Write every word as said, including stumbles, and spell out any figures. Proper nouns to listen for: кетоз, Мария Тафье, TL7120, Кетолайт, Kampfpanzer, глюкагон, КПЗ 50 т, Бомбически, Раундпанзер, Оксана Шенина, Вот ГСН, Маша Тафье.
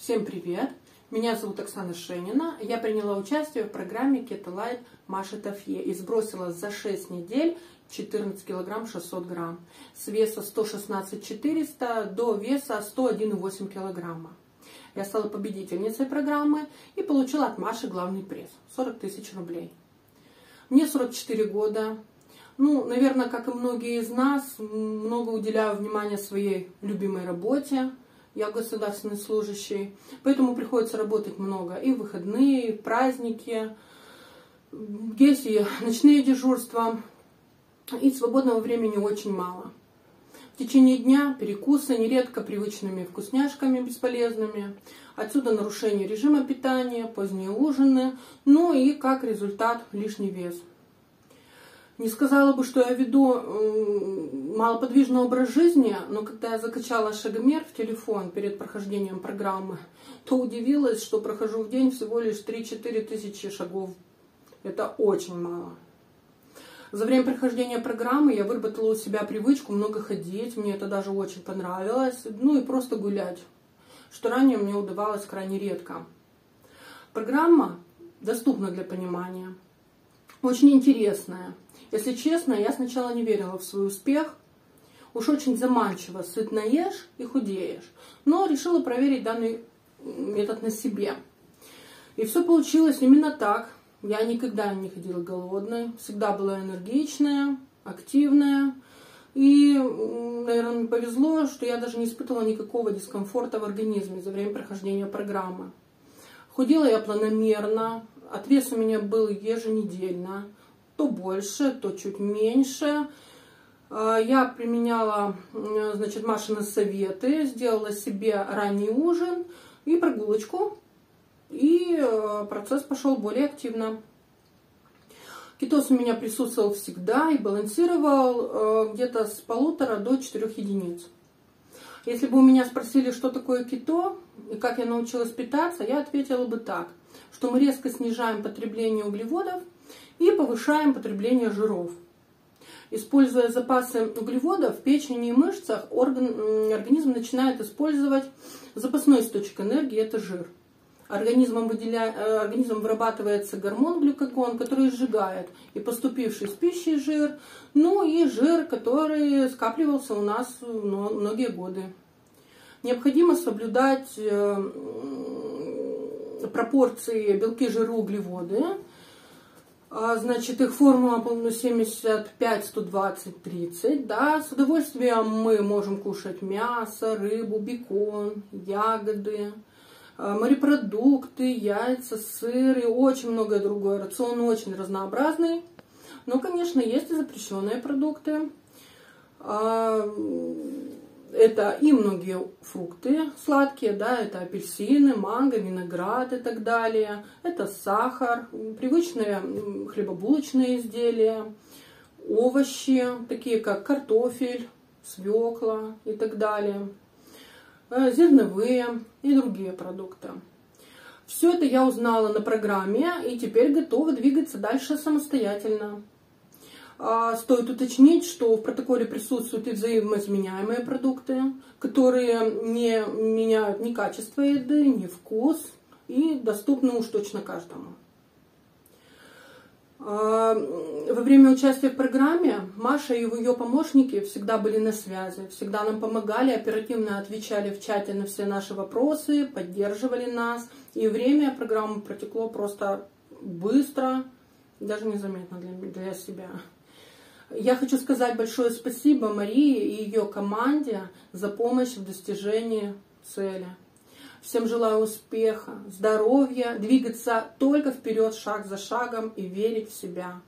Всем привет! Меня зовут Оксана Шенина. Я приняла участие в программе Кетолайт Маши Тафье и сбросила за шесть недель четырнадцать килограмм шестьсот грамм с веса сто шестнадцать тысяч четыреста до веса сто один и восемь килограмма. Я стала победительницей программы и получила от Маши главный приз – сорок тысяч рублей. Мне сорок четыре года. Ну, наверное, как и многие из нас, много уделяю внимания своей любимой работе. Я государственный служащий, поэтому приходится работать много и в выходные, и в праздники, есть и ночные дежурства, и свободного времени очень мало. В течение дня перекусы нередко привычными вкусняшками бесполезными, отсюда нарушение режима питания, поздние ужины, ну и как результат лишний вес. Не сказала бы, что я веду малоподвижный образ жизни, но когда я закачала шагомер в телефон перед прохождением программы, то удивилась, что прохожу в день всего лишь три-четыре тысячи шагов. Это очень мало. За время прохождения программы я выработала у себя привычку много ходить, мне это даже очень понравилось, ну и просто гулять, что ранее мне удавалось крайне редко. Программа доступна для понимания, очень интересная. Если честно, я сначала не верила в свой успех. Уж очень заманчиво, сытно ешь и худеешь. Но решила проверить данный метод на себе. И все получилось именно так. Я никогда не ходила голодной. Всегда была энергичная, активная. И, наверное, мне повезло, что я даже не испытывала никакого дискомфорта в организме за время прохождения программы. Худела я планомерно. Отвес у меня был еженедельно. То больше, то чуть меньше. Я применяла, значит, Машины советы, сделала себе ранний ужин и прогулочку. И процесс пошел более активно. Кетоз у меня присутствовал всегда и балансировал где-то с полутора до четырех единиц. Если бы у меня спросили, что такое кето и как я научилась питаться, я ответила бы так, что мы резко снижаем потребление углеводов и повышаем потребление жиров. Используя запасы углеводов в печени и мышцах, орган, организм начинает использовать запасной источник энергии – это жир. Организмом выделя... Организмом вырабатывается гормон глюкагон, который сжигает и поступивший с пищей жир, ну и жир, который скапливался у нас многие годы. Необходимо соблюдать пропорции белки, жиры, углеводы. Значит, их формула семьдесят пять, сто двадцать, тридцать. Да, с удовольствием мы можем кушать мясо, рыбу, бекон, ягоды, морепродукты, яйца, сыр и очень многое другое. Рацион очень разнообразный. Но, конечно, есть и запрещенные продукты. Это и многие фрукты сладкие, да, это апельсины, манго, виноград и так далее. Это сахар, привычные хлебобулочные изделия, овощи, такие как картофель, свекла и так далее, зерновые и другие продукты. Все это я узнала на программе и теперь готова двигаться дальше самостоятельно. Стоит уточнить, что в протоколе присутствуют и взаимоизменяемые продукты, которые не меняют ни качество еды, ни вкус и доступны уж точно каждому. Во время участия в программе Маша и ее помощники всегда были на связи, всегда нам помогали, оперативно отвечали в чате на все наши вопросы, поддерживали нас. И время программы протекло просто быстро, даже незаметно для, для себя. Я хочу сказать большое спасибо Марии и ее команде за помощь в достижении цели. Всем желаю успеха, здоровья, двигаться только вперед, шаг за шагом и верить в себя.